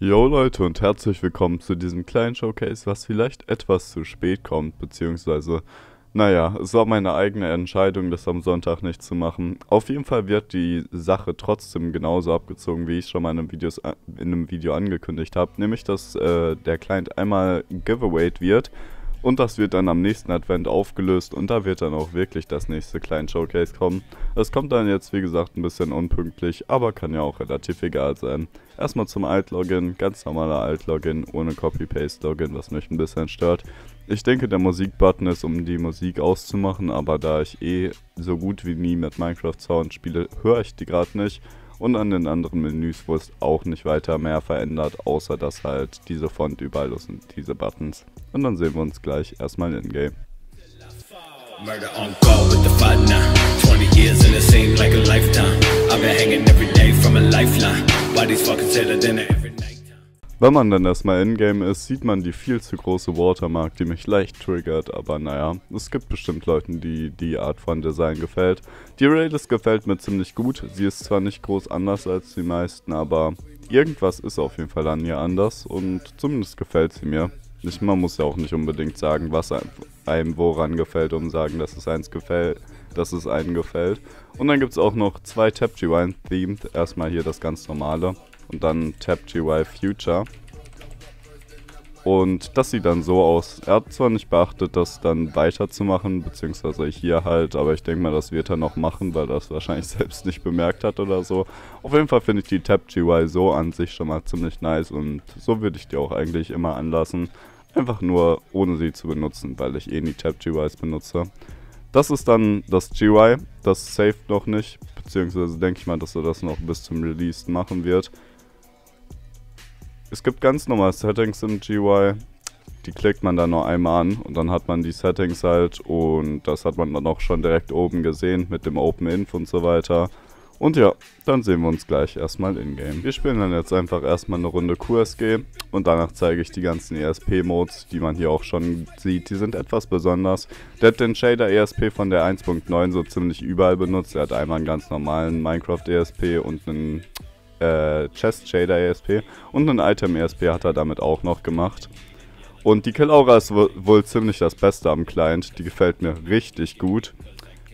Yo Leute und herzlich willkommen zu diesem kleinen Showcase, was vielleicht etwas zu spät kommt, beziehungsweise, naja, es war meine eigene Entscheidung, das am Sonntag nicht zu machen. Auf jeden Fall wird die Sache trotzdem genauso abgezogen, wie ich schon mal in einem Video angekündigt habe, nämlich, dass der Client einmal giveawayed wird und das wird dann am nächsten Advent aufgelöst und da wird dann auch wirklich das nächste Client Showcase kommen. Es kommt dann jetzt, wie gesagt, ein bisschen unpünktlich, aber kann ja auch relativ egal sein. Erstmal zum Alt-Login, ganz normaler Alt-Login, ohne Copy-Paste-Login, was mich ein bisschen stört. Ich denke, der Musik-Button ist, um die Musik auszumachen, aber da ich eh so gut wie nie mit Minecraft-Sound spiele, höre ich die gerade nicht. Und an den anderen Menüs wurde auch nicht weiter mehr verändert, außer dass halt diese Font überall ist und diese Buttons. Und dann sehen wir uns gleich erstmal in-game. Wenn man dann erstmal in-game ist, sieht man die viel zu große Watermark, die mich leicht triggert, aber naja, es gibt bestimmt Leuten, die die Art von Design gefällt. Die Radius gefällt mir ziemlich gut, sie ist zwar nicht groß anders als die meisten, aber irgendwas ist auf jeden Fall an ihr anders und zumindest gefällt sie mir. Man muss ja auch nicht unbedingt sagen, was einem woran gefällt, um sagen, dass es eins gefällt. Dass es einem gefällt. Und dann gibt es auch noch zwei TapGY-Themed, erstmal hier das ganz normale. Und dann TapGY Future. Und das sieht dann so aus. Er hat zwar nicht beachtet, das dann weiterzumachen, beziehungsweise hier halt, aber ich denke mal, das wird er noch machen, weil er das wahrscheinlich selbst nicht bemerkt hat oder so. Auf jeden Fall finde ich die TapGY so an sich schon mal ziemlich nice und so würde ich die auch eigentlich immer anlassen. Einfach nur ohne sie zu benutzen, weil ich eh nie TapGYs benutze. Das ist dann das GY, das saved noch nicht, beziehungsweise denke ich mal, dass er das noch bis zum Release machen wird. Es gibt ganz normale Settings im GY, die klickt man dann nur einmal an und dann hat man die Settings halt und das hat man dann auch schon direkt oben gesehen mit dem Open Inf und so weiter. Und ja, dann sehen wir uns gleich erstmal in-game. Wir spielen dann jetzt einfach erstmal eine Runde QSG und danach zeige ich die ganzen ESP-Modes, die man hier auch schon sieht. Die sind etwas besonders. Der hat den Shader ESP von der 1.9 so ziemlich überall benutzt. Er hat einmal einen ganz normalen Minecraft ESP und einen Chest Shader ESP und einen Item ESP hat er damit auch noch gemacht. Und die Killaura ist wohl ziemlich das Beste am Client, die gefällt mir richtig gut.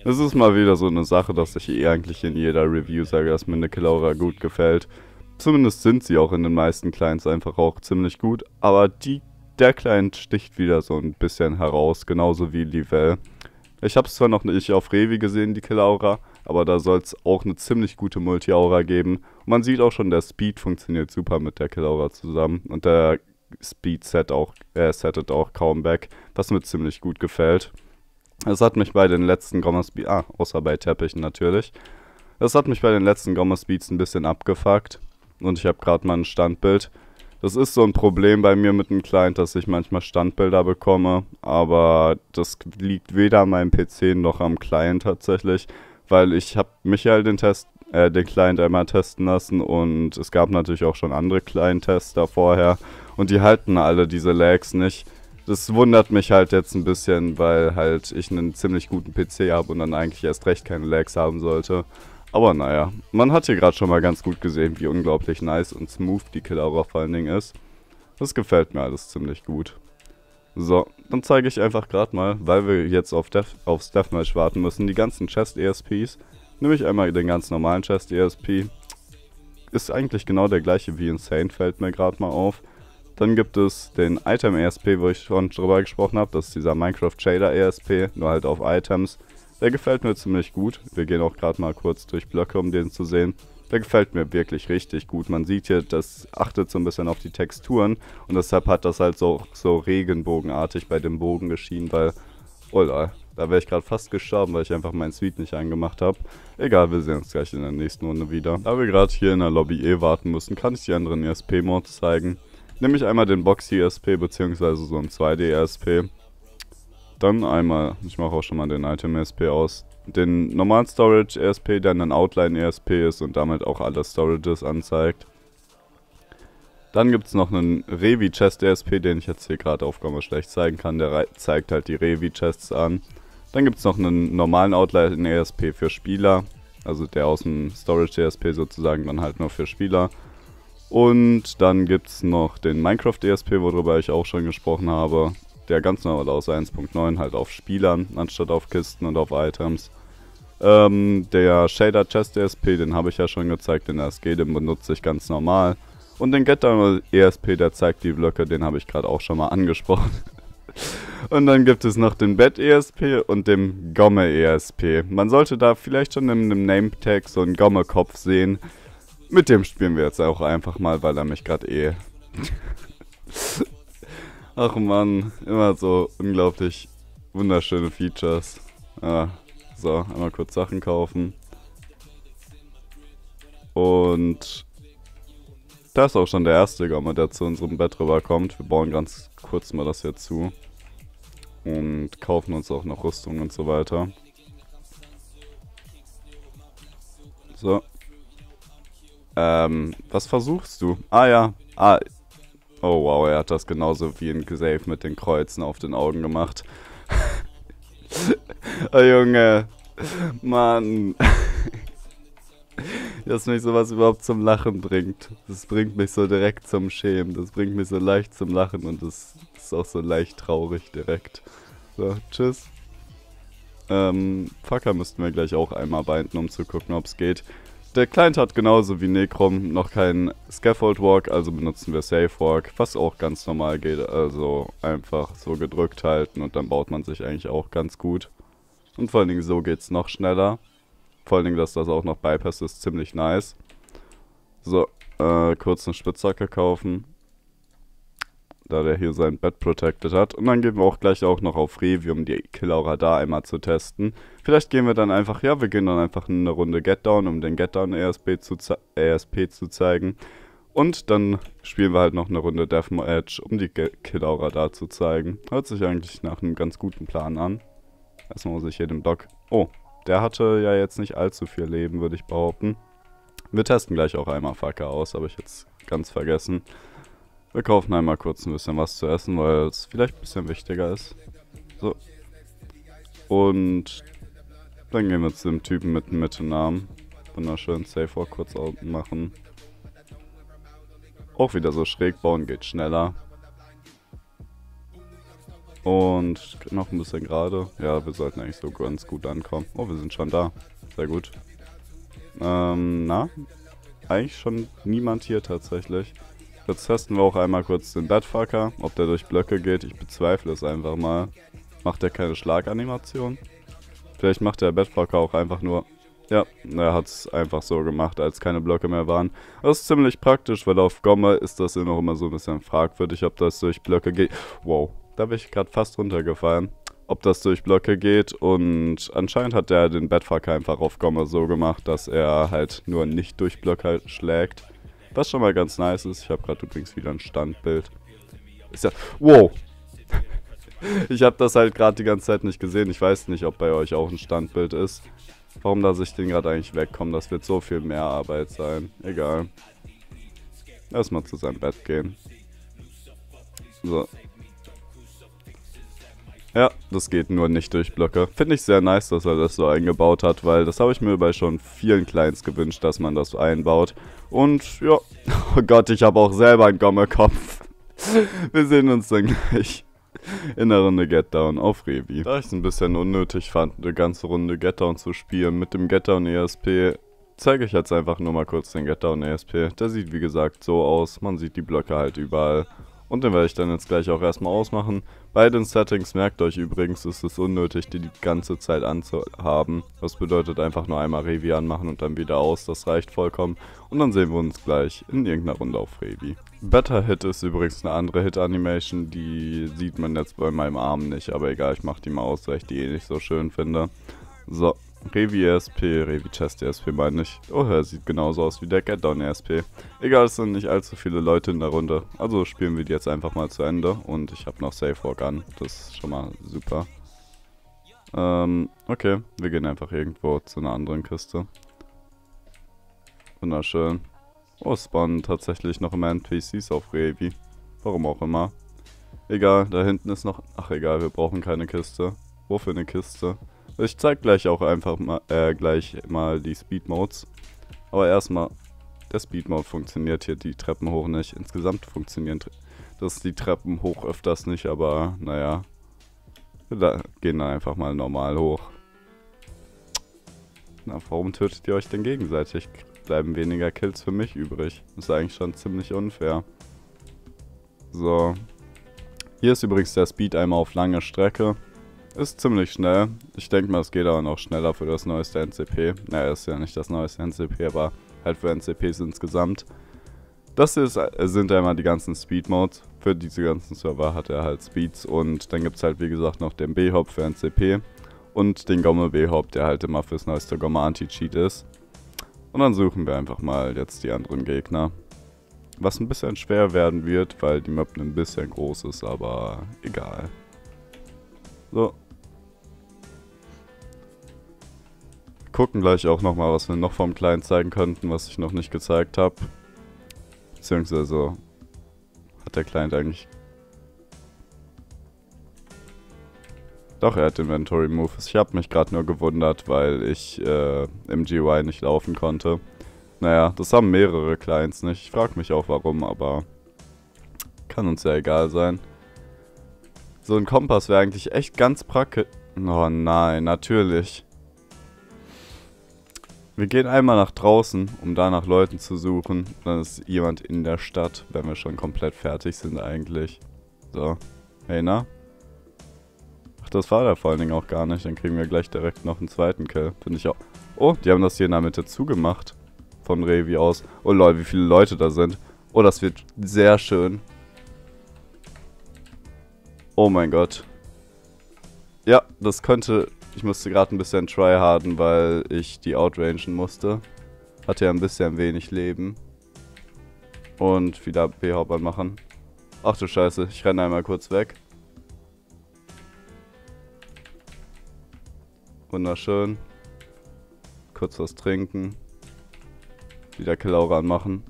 Es ist mal wieder so eine Sache, dass ich eh eigentlich in jeder Review sage, dass mir eine Killaura gut gefällt. Zumindest sind sie auch in den meisten Clients einfach auch ziemlich gut, aber der Client sticht wieder so ein bisschen heraus, genauso wie Livell. Ich habe es zwar noch nicht auf Revi gesehen, die Killaura, aber da soll es auch eine ziemlich gute Multi-Aura geben. Und man sieht auch schon, der Speed funktioniert super mit der Killaura zusammen und der Speed settet auch kaum weg, was mir ziemlich gut gefällt. Es hat mich bei den letzten Gomma-Speeds, außer bei Teppichen natürlich, das hat mich bei den letzten Gomma-Speeds ein bisschen abgefuckt und ich habe gerade mal ein Standbild. Das ist so ein Problem bei mir mit dem Client, dass ich manchmal Standbilder bekomme, aber das liegt weder an meinem PC noch am Client tatsächlich, weil ich habe Michael den Client einmal testen lassen und es gab natürlich auch schon andere Client-Tester vorher und die halten alle diese Lags nicht. Das wundert mich halt jetzt ein bisschen, weil halt ich einen ziemlich guten PC habe und dann eigentlich erst recht keine Lags haben sollte. Aber naja, man hat hier gerade schon mal ganz gut gesehen, wie unglaublich nice und smooth die Killaura vor allen Dingen ist. Das gefällt mir alles ziemlich gut. So, dann zeige ich einfach gerade mal, weil wir jetzt aufs Deathmatch warten müssen, die ganzen Chest-ESPs. Nehme ich einmal den ganz normalen Chest-ESP. Ist eigentlich genau der gleiche wie Insane, fällt mir gerade mal auf. Dann gibt es den Item-ESP, wo ich schon drüber gesprochen habe. Das ist dieser Minecraft-Shader-ESP, nur halt auf Items. Der gefällt mir ziemlich gut. Wir gehen auch gerade mal kurz durch Blöcke, um den zu sehen. Der gefällt mir wirklich richtig gut. Man sieht hier, das achtet so ein bisschen auf die Texturen. Und deshalb hat das halt so regenbogenartig bei dem Bogen geschienen, weil... Oh lol, da wäre ich gerade fast gestorben, weil ich einfach meinen Suite nicht angemacht habe. Egal, wir sehen uns gleich in der nächsten Runde wieder. Da wir gerade hier in der Lobby warten müssen, kann ich die anderen ESP-Mods zeigen. Nehme ich einmal den Box-ESP, beziehungsweise so ein 2D-ESP. Dann einmal, ich mache auch schon mal den Item-ESP aus, den normalen Storage-ESP, der ein Outline-ESP ist und damit auch alle Storages anzeigt. Dann gibt es noch einen Revi-Chest-ESP, den ich jetzt hier gerade auf Gomma schlecht zeigen kann, der zeigt halt die Revi-Chests an. Dann gibt es noch einen normalen Outline-ESP für Spieler, also der aus dem Storage-ESP sozusagen dann halt nur für Spieler. Und dann gibt es noch den Minecraft ESP, worüber ich auch schon gesprochen habe. Der ganz normal aus 1.9, halt auf Spielern, anstatt auf Kisten und auf Items. Der Shader Chest ESP, den habe ich ja schon gezeigt in der SG, den benutze ich ganz normal. Und den Getter ESP, der zeigt die Blöcke, den habe ich gerade auch schon mal angesprochen. Und dann gibt es noch den Bed ESP und dem Gomme ESP. Man sollte da vielleicht schon in einem Name Tag so einen Gomme-Kopf sehen. Mit dem spielen wir jetzt auch einfach mal, weil er mich gerade Ach man, immer so unglaublich wunderschöne Features. Ah, so, einmal kurz Sachen kaufen. Und da ist auch schon der erste Gomme, der zu unserem Bett rüberkommt. Wir bauen ganz kurz mal das hier zu. Und kaufen uns auch noch Rüstung und so weiter. So. Was versuchst du? Ah ja. Ah. Oh wow, er hat das genauso wie in Save mit den Kreuzen auf den Augen gemacht. Oh Junge. Mann. Dass mich sowas überhaupt zum Lachen bringt. Das bringt mich so direkt zum Schämen. Das bringt mich so leicht zum Lachen und das ist auch so leicht traurig direkt. So, tschüss. Fucker müssten wir gleich auch einmal binden, um zu gucken, ob es geht. Der Client hat genauso wie Necrom noch keinen Scaffold Walk, also benutzen wir Safe Walk, was auch ganz normal geht, also einfach so gedrückt halten und dann baut man sich eigentlich auch ganz gut. Und vor allen Dingen so geht's noch schneller. Vor allen Dingen, dass das auch noch Bypass ist, ziemlich nice. So, kurz eine Spitzhacke kaufen, da der hier sein Bett protected hat. Und dann gehen wir auch gleich auch noch auf Revium, die Killaura da einmal zu testen. Vielleicht gehen wir dann einfach, ja, wir gehen dann einfach eine Runde Get Down, um den Get Down ESP zu zeigen. Und dann spielen wir halt noch eine Runde Deathmatch, um die Killaura da zu zeigen. Hört sich eigentlich nach einem ganz guten Plan an. Erstmal muss ich hier den Block... Oh, der hatte ja jetzt nicht allzu viel Leben, würde ich behaupten. Wir testen gleich auch einmal Fucker aus, habe ich jetzt ganz vergessen. Wir kaufen einmal kurz ein bisschen was zu essen, weil es vielleicht ein bisschen wichtiger ist. So. Und dann gehen wir zu dem Typen mit dem Mittelnamen. Wunderschön, Safe Walk kurz machen. Auch wieder so schräg bauen, geht schneller. Und noch ein bisschen gerade. Ja, wir sollten eigentlich so ganz gut ankommen. Oh, wir sind schon da. Sehr gut. Na? Eigentlich schon niemand hier tatsächlich. Jetzt testen wir auch einmal kurz den Deadfucker, ob der durch Blöcke geht. Ich bezweifle es einfach mal. Macht er keine Schlaganimation? Vielleicht macht der Deadfucker auch einfach nur... Ja, er hat es einfach so gemacht, als keine Blöcke mehr waren. Das ist ziemlich praktisch, weil auf Gomme ist das ja noch immer so ein bisschen fragwürdig, ob das durch Blöcke geht. Wow, da bin ich gerade fast runtergefallen. Ob das durch Blöcke geht und anscheinend hat der den Deadfucker einfach auf Gomme so gemacht, dass er halt nur nicht durch Blöcke halt schlägt. Was schon mal ganz nice ist, ich habe gerade übrigens wieder ein Standbild. Ist ja, wow! Ich habe das halt gerade die ganze Zeit nicht gesehen. Ich weiß nicht, ob bei euch auch ein Standbild ist. Warum lasse ich den gerade eigentlich wegkommen? Das wird so viel mehr Arbeit sein. Egal. Erstmal zu seinem Bett gehen. So. Ja, das geht nur nicht durch Blöcke. Finde ich sehr nice, dass er das so eingebaut hat, weil das habe ich mir bei schon vielen Clients gewünscht, dass man das so einbaut. Und ja, oh Gott, ich habe auch selber einen Gommekopf. Wir sehen uns dann gleich in der Runde Get Down auf Revi. Da ich es ein bisschen unnötig fand, eine ganze Runde Get Down zu spielen mit dem Get Down ESP, zeige ich jetzt einfach nur mal kurz den Get Down ESP. Der sieht wie gesagt so aus, man sieht die Blöcke halt überall. Und den werde ich dann jetzt gleich auch erstmal ausmachen. Bei den Settings, merkt euch übrigens, ist es unnötig, die ganze Zeit anzuhaben. Das bedeutet einfach nur einmal Revi anmachen und dann wieder aus, das reicht vollkommen. Und dann sehen wir uns gleich in irgendeiner Runde auf Revi. Better Hit ist übrigens eine andere Hit-Animation, die sieht man jetzt bei meinem Arm nicht. Aber egal, ich mache die mal aus, weil ich die eh nicht so schön finde. So, Revi ESP, Revi Chest ESP meine ich. Oh, er sieht genauso aus wie der Get Down ESP. Egal, es sind nicht allzu viele Leute in der Runde. Also spielen wir die jetzt einfach mal zu Ende. Und ich habe noch Safe Walk an. Das ist schon mal super. Okay. Wir gehen einfach irgendwo zu einer anderen Kiste. Wunderschön. Oh, spawnen tatsächlich noch immer NPCs auf Revi. Warum auch immer. Egal, da hinten ist noch... Ach egal, wir brauchen keine Kiste. Wofür eine Kiste? Ich zeig gleich auch einfach mal die Speed Modes. Aber erstmal Der Speedmode funktioniert hier die Treppen hoch nicht. Insgesamt funktionieren das die Treppen hoch öfters nicht, aber naja. Da gehen dann einfach mal normal hoch. Na, warum tötet ihr euch denn gegenseitig? Bleiben weniger Kills für mich übrig. Ist eigentlich schon ziemlich unfair. So. Hier ist übrigens der Speed einmal auf lange Strecke. Ist ziemlich schnell. Ich denke mal, es geht aber noch schneller für das neueste NCP. Naja, ist ja nicht das neueste NCP, aber halt für NCPs insgesamt. Das hier sind einmal die ganzen Speed-Modes. Für diese ganzen Server hat er halt Speeds. Und dann gibt es halt, wie gesagt, noch den B-Hop für NCP. Und den Gomme B-Hop, der halt immer fürs neueste Gomme Anti-Cheat ist. Und dann suchen wir einfach mal jetzt die anderen Gegner. Was ein bisschen schwer werden wird, weil die Map ein bisschen groß ist, aber egal. So. Gucken gleich auch nochmal, was wir noch vom Client zeigen könnten, was ich noch nicht gezeigt habe. Beziehungsweise hat der Client eigentlich... Doch, er hat Inventory Moves. Ich habe mich gerade nur gewundert, weil ich im GUI nicht laufen konnte. Naja, das haben mehrere Clients nicht. Ich frage mich auch warum, aber kann uns ja egal sein. So ein Kompass wäre eigentlich echt ganz praktisch. Oh nein, natürlich. Wir gehen einmal nach draußen, um da nach Leuten zu suchen. Dann ist jemand in der Stadt, wenn wir schon komplett fertig sind eigentlich. So, hey na? Ach, das war der vor allen Dingen auch gar nicht. Dann kriegen wir gleich direkt noch einen zweiten Kill. Finde ich auch. Oh, die haben das hier in der Mitte zugemacht. Von Revi aus. Oh lol, wie viele Leute da sind. Oh, das wird sehr schön. Oh mein Gott. Ja, das könnte... Ich musste gerade ein bisschen tryharden, weil ich die outrangen musste. Hatte ja ein bisschen wenig Leben. Und wieder B-Hop anmachen. Ach du Scheiße, ich renne einmal kurz weg. Wunderschön. Kurz was trinken. Wieder Killaura anmachen.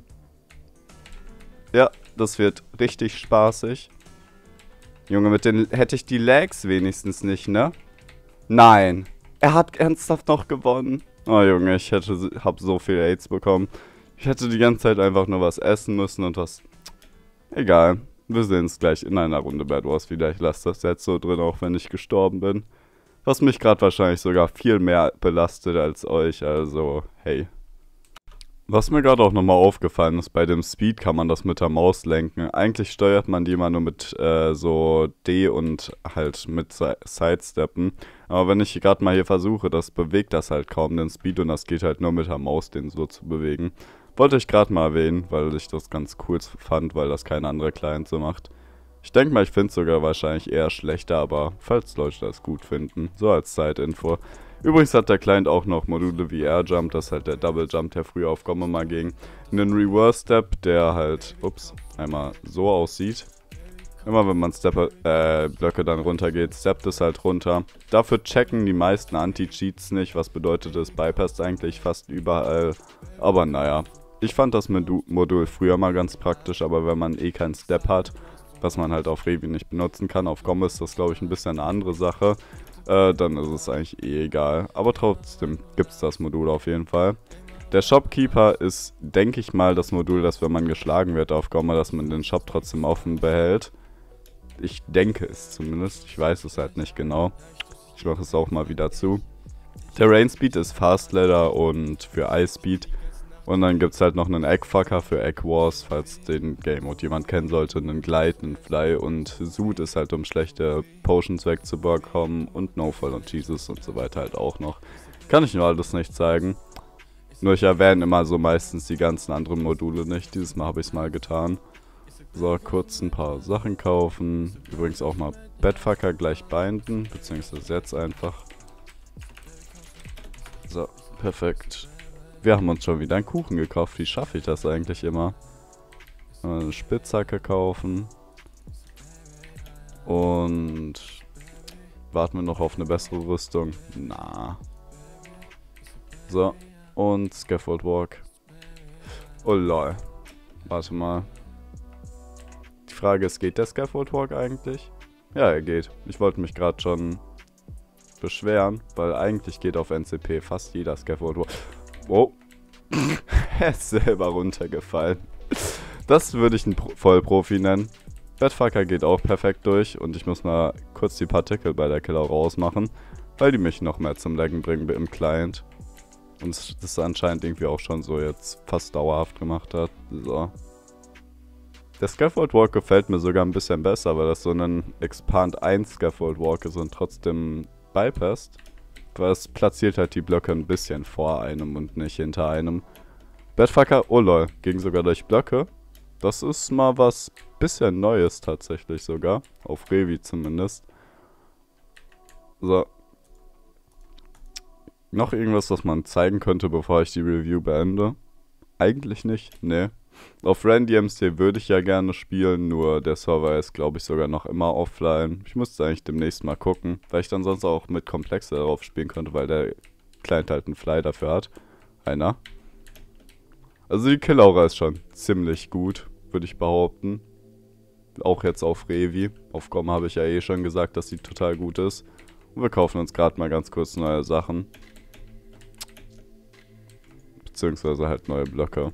Ja, das wird richtig spaßig. Junge, mit den hätte ich die Lags wenigstens nicht, ne? Nein. Er hat ernsthaft noch gewonnen. Oh Junge, ich hab so viel Aids bekommen. Ich hätte die ganze Zeit einfach nur was essen müssen und was... Egal. Wir sehen uns gleich in einer Runde Bad Wars wieder. Ich lasse das jetzt so drin, auch wenn ich gestorben bin. Was mich gerade wahrscheinlich sogar viel mehr belastet als euch, also hey. Was mir gerade auch nochmal aufgefallen ist, bei dem Speed kann man das mit der Maus lenken. Eigentlich steuert man die immer nur mit so D und halt mit Sidesteppen. Aber wenn ich gerade mal hier versuche, das bewegt das halt kaum, den Speed, und das geht halt nur mit der Maus, den so zu bewegen. Wollte ich gerade mal erwähnen, weil ich das ganz cool fand, weil das kein anderer Client so macht. Ich denke mal, ich finde es sogar wahrscheinlich eher schlechter, aber falls Leute das gut finden, so als Side-Info. Übrigens hat der Client auch noch Module wie Air Jump, das ist halt der Double Jump, der früher auf Gomme mal ging. Einen Reverse Step, der halt, ups, einmal so aussieht. Immer wenn man Blöcke dann runtergeht, steppt es halt runter. Dafür checken die meisten Anti-Cheats nicht, was bedeutet es, bypasst eigentlich fast überall. Aber naja, ich fand das Modul früher mal ganz praktisch, aber wenn man eh keinen Step hat, was man halt auf Revi nicht benutzen kann, auf Gomme ist das glaube ich ein bisschen eine andere Sache. Dann ist es eigentlich eh egal. Aber trotzdem gibt es das Modul auf jeden Fall. Der Shopkeeper ist, denke ich mal, das Modul, dass wenn man geschlagen wird auf Gomme, dass man den Shop trotzdem offen behält. Ich denke es zumindest. Ich weiß es halt nicht genau. Ich mache es auch mal wieder zu. Der Rain Speed ist Fast Ladder und für Ice Speed. Und dann gibt es halt noch einen Eggfucker für Egg Wars, falls den Game Mode jemand kennen sollte. Einen Glide, einen Fly und Zoot ist halt, um schlechte Potions wegzubekommen. Und No-Fall und Jesus und so weiter halt auch noch. Kann ich nur alles nicht zeigen. Nur ich erwähne immer so meistens die ganzen anderen Module nicht. Dieses Mal habe ich es mal getan. So, kurz ein paar Sachen kaufen. Übrigens auch mal Bedfucker gleich binden. Beziehungsweise jetzt einfach. So, perfekt. Wir haben uns schon wieder einen Kuchen gekauft. Wie schaffe ich das eigentlich immer? Eine Spitzhacke kaufen. Und warten wir noch auf eine bessere Rüstung. Na. So. Und Scaffold Walk. Oh lol. Warte mal. Die Frage ist, geht der Scaffold Walk eigentlich? Ja, er geht. Ich wollte mich gerade schon beschweren, weil eigentlich geht auf NCP fast jeder Scaffold Walk. Oh. Er ist selber runtergefallen. Das würde ich einen Vollprofi nennen. Bedfucker geht auch perfekt durch und ich muss mal kurz die Partikel bei der Killer rausmachen, weil die mich noch mehr zum Laggen bringen im Client. Und das ist anscheinend irgendwie auch schon so jetzt fast dauerhaft gemacht hat. So. Der Scaffold Walk gefällt mir sogar ein bisschen besser, weil das so ein Expand 1 Scaffold Walk ist und trotzdem bypasst. Weil es platziert halt die Blöcke ein bisschen vor einem und nicht hinter einem. Bedfucker, oh lol, ging sogar durch Blöcke. Das ist mal was bisschen Neues tatsächlich sogar. Auf Revi zumindest. So. Noch irgendwas, was man zeigen könnte, bevor ich die Review beende? Eigentlich nicht, ne. Auf RanDMC würde ich ja gerne spielen, nur der Server ist, glaube ich, sogar noch immer offline. Ich müsste eigentlich demnächst mal gucken, weil ich dann sonst auch mit Komplexer darauf spielen könnte, weil der Client halt einen Fly dafür hat. Einer. Also die Killaura ist schon ziemlich gut, würde ich behaupten. Auch jetzt auf Revi. Auf GOM habe ich ja eh schon gesagt, dass die total gut ist. Und wir kaufen uns gerade mal ganz kurz neue Sachen. Beziehungsweise halt neue Blöcke.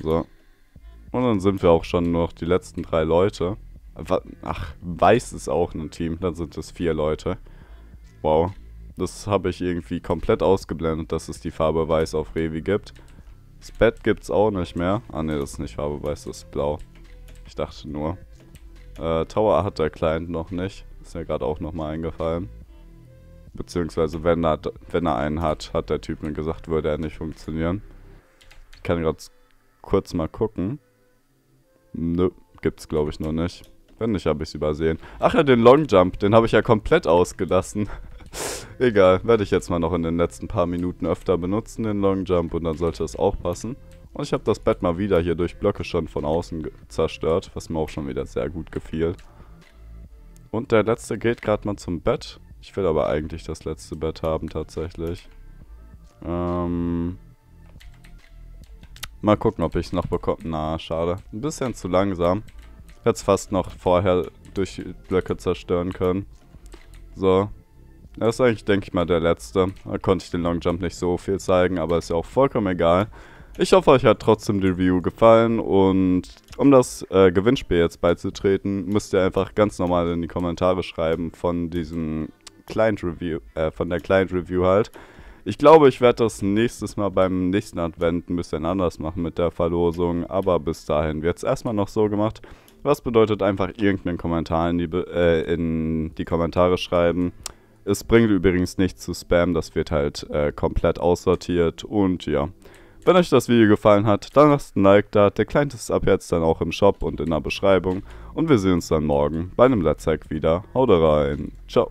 So. Und dann sind wir auch schon nur noch die letzten 3 Leute. Ach, Weiß ist auch ein Team. Dann sind es 4 Leute. Wow. Das habe ich irgendwie komplett ausgeblendet, dass es die Farbe Weiß auf Revi gibt. Das Bett gibt es auch nicht mehr. Ah ne, das ist nicht Farbe Weiß, das ist Blau. Ich dachte nur. Tower hat der Client noch nicht. Ist mir gerade auch nochmal eingefallen. Beziehungsweise wenn er einen hat, hat der Typ mir gesagt, würde er nicht funktionieren. Ich kann gerade kurz mal gucken. Nö, gibt's glaube ich noch nicht. Wenn nicht, habe ich es übersehen. Ach ja, den Long Jump, den habe ich ja komplett ausgelassen. Egal, werde ich jetzt mal noch in den letzten paar Minuten öfter benutzen, den Long Jump, und dann sollte es auch passen. Und ich habe das Bett mal wieder hier durch Blöcke schon von außen zerstört, was mir auch schon wieder sehr gut gefiel. Und der letzte geht gerade mal zum Bett. Ich will aber eigentlich das letzte Bett haben tatsächlich. Mal gucken, ob ich es noch bekomme. Na, schade. Ein bisschen zu langsam. Hätte es fast noch vorher durch die Blöcke zerstören können. So. Das ist eigentlich, denke ich mal, der letzte. Da konnte ich den Long Jump nicht so viel zeigen, aber ist ja auch vollkommen egal. Ich hoffe, euch hat trotzdem die Review gefallen. Und um das Gewinnspiel jetzt beizutreten, müsst ihr einfach ganz normal in die Kommentare schreiben von diesem Client-Review, von der Client-Review halt. Ich glaube, ich werde das nächstes Mal beim nächsten Advent ein bisschen anders machen mit der Verlosung, aber bis dahin wird es erstmal noch so gemacht. Was bedeutet einfach irgendeinen Kommentar in die Kommentare schreiben. Es bringt übrigens nichts zu spammen, das wird halt komplett aussortiert und ja. Wenn euch das Video gefallen hat, dann lasst ein Like da, der Client ist ab jetzt dann auch im Shop und in der Beschreibung und wir sehen uns dann morgen bei einem Let's Hack wieder. Haut rein, ciao.